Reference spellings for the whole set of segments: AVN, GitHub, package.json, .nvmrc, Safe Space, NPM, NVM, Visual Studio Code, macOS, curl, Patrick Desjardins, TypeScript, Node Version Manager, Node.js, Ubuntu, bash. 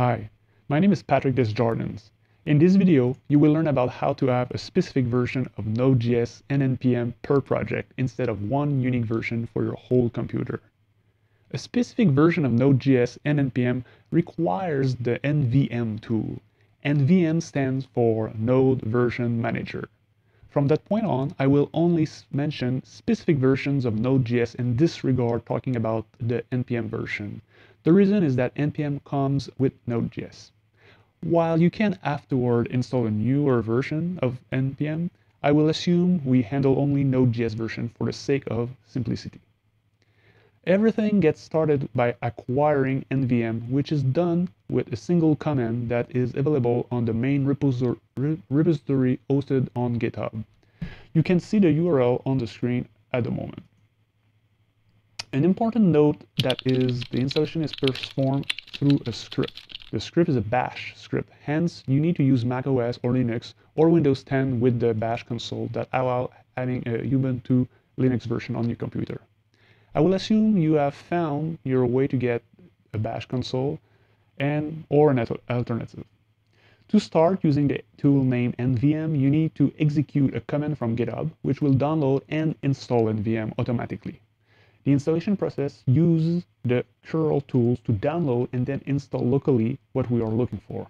Hi, my name is Patrick Desjardins. In this video, you will learn about how to have a specific version of Node.js and NPM per project instead of one unique version for your whole computer. A specific version of Node.js and NPM requires the NVM tool. NVM stands for Node Version Manager. From that point on, I will only mention specific versions of Node.js and disregard talking about the NPM version. The reason is that NPM comes with Node.js. While you can afterward install a newer version of NPM, I will assume we handle only Node.js version for the sake of simplicity. Everything gets started by acquiring NVM, which is done with a single command that is available on the main repository hosted on GitHub. You can see the URL on the screen at the moment. An important note that is the installation is performed through a script. The script is a bash script, hence you need to use macOS or Linux or Windows 10 with the bash console that allows having a Ubuntu Linux version on your computer. I will assume you have found your way to get a bash console or an alternative. To start using the tool named NVM, you need to execute a command from GitHub, which will download and install NVM automatically. The installation process uses the curl tools to download and then install locally what we are looking for.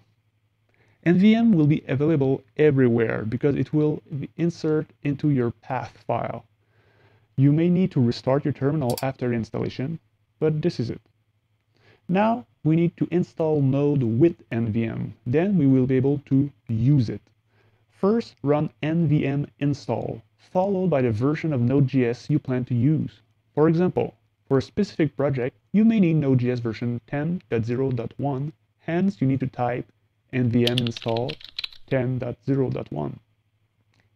NVM will be available everywhere because it will be inserted into your path file. You may need to restart your terminal after installation, but this is it. Now we need to install Node with NVM. Then we will be able to use it. First, run NVM install, followed by the version of Node.js you plan to use. For example, for a specific project, you may need Node.js version 10.0.1, hence you need to type NVM install 10.0.1.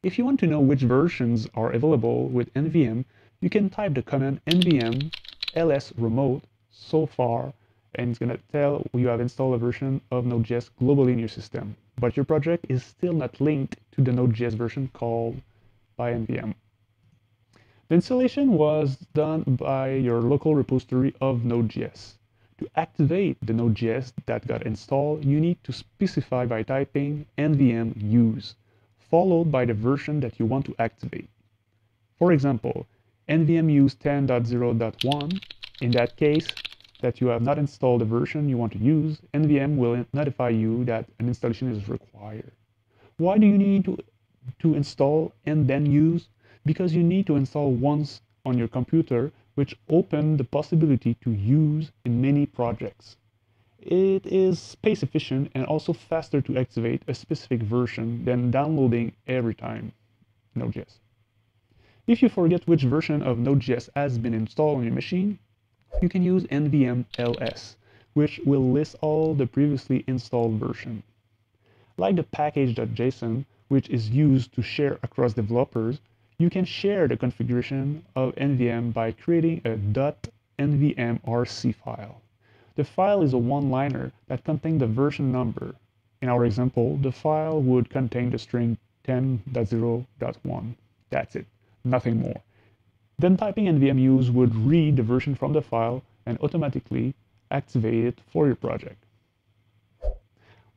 If you want to know which versions are available with NVM, you can type the command NVM ls remote so far, and it's going to tell you have installed a version of Node.js globally in your system, but your project is still not linked to the Node.js version called by NVM. The installation was done by your local repository of Node.js. To activate the Node.js that got installed, you need to specify by typing NVM use, followed by the version that you want to activate. For example, NVM use 10.0.1. In that case that you have not installed the version you want to use, NVM will notify you that an installation is required. Why do you need to install and then use? Because you need to install once on your computer, which opens the possibility to use in many projects. It is space efficient and also faster to activate a specific version than downloading every time Node.js. If you forget which version of Node.js has been installed on your machine, you can use NVM ls, which will list all the previously installed versions. Like the package.json, which is used to share across developers, you can share the configuration of NVM by creating a .nvmrc file. The file is a one-liner that contains the version number. In our example, the file would contain the string 10.0.1. That's it, nothing more. Then typing NVM use would read the version from the file and automatically activate it for your project.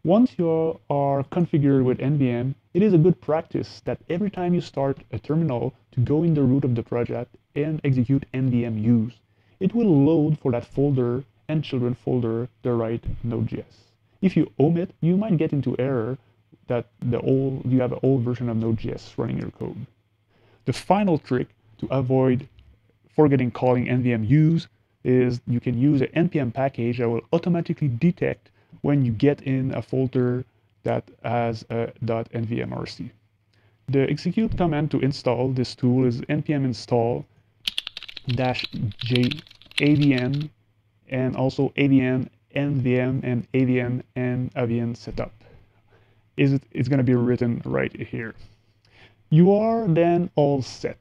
Once you are configured with NVM, it is a good practice that every time you start a terminal to go in the root of the project and execute NVM use. It will load for that folder and children folder the right Node.js. If you omit, you might get into error that you have an old version of Node.js running your code. The final trick to avoid forgetting calling NVM use is you can use an NPM package that will automatically detect when you get in a folder that has a .nvmrc. The execute command to install this tool is npm install -j avn, and also AVN, NVM, and AVN, and AVN setup. It's going to be written right here. You are then all set.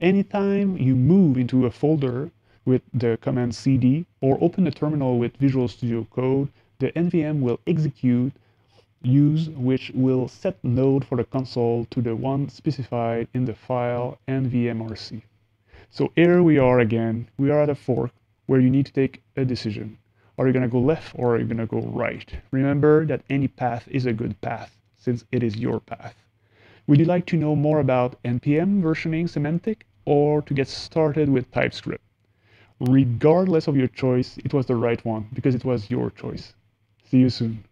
Anytime you move into a folder with the command cd or open the terminal with Visual Studio Code, the NVM will execute use, which will set node for the console to the one specified in the file nvmrc. So here we are again. We are at a fork where you need to take a decision. Are you going to go left or are you going to go right? Remember that any path is a good path since it is your path. Would you like to know more about NPM versioning semantic or to get started with TypeScript? Regardless of your choice, it was the right one because it was your choice. See you soon.